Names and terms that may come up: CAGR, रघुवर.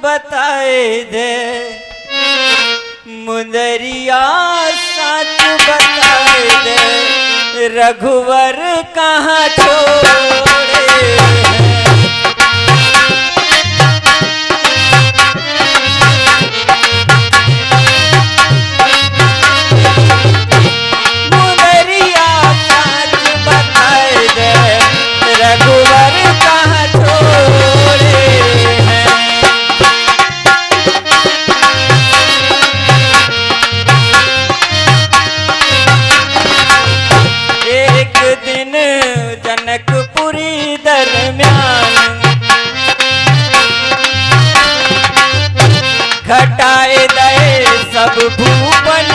बताए दे मुदरिया सच बताए दे रघुवर कहाँ छोड़े। घटाए दए सब भूपन